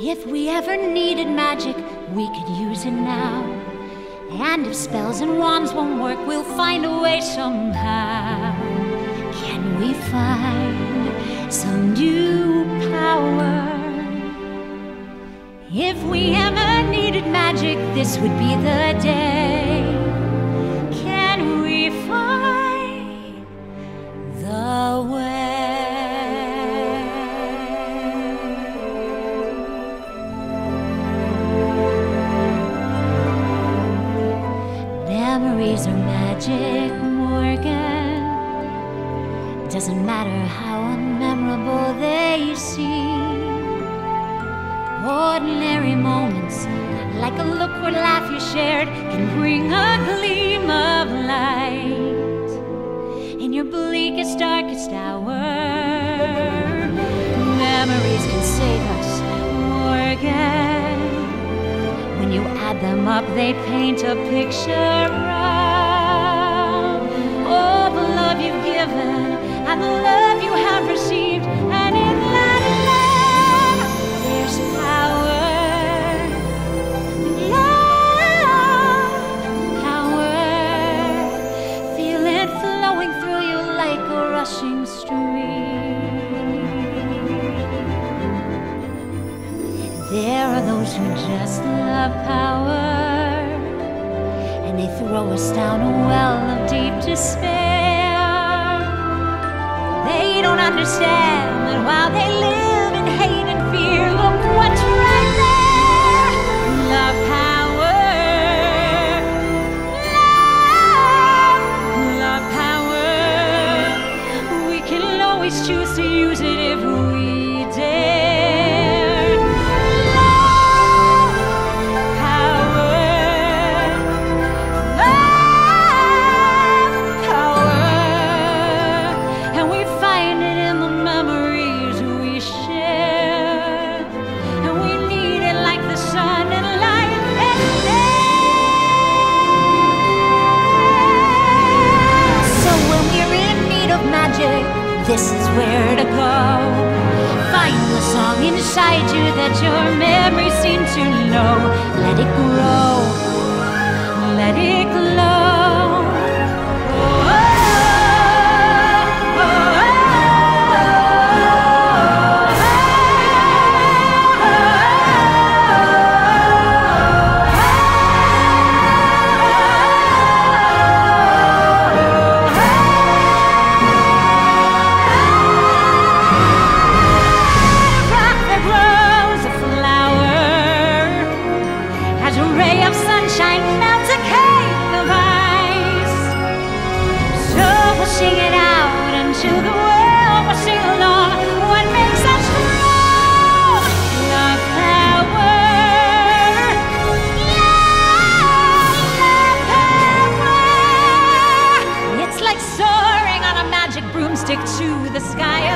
If we ever needed magic, we could use it now. And if spells and wands won't work, we'll find a way somehow. Can we find some new power? If we ever needed magic, this would be the day. Can we find the way? Memories are magic, Morgan. Doesn't matter how unmemorable they seem. Ordinary moments, like a look or laugh you shared, can bring a gleam of light in your bleakest, darkest hour. Memories can save us, Morgan. When you add them up, they paint a picture of all the love you've given and the love you have received, and in that love there's power. Love, power. Feel it flowing through you like a rushing stream. There are those who just love power, and they throw us down a well of deep despair. They don't understand that while they live in hate and fear, look what's right there. Love power. Love, love power. We can always choose to use it if we dare. This is where to go. Find the song inside you that your memory seems to know. Let it grow, let it glow. Oh, oh, oh, to the sky.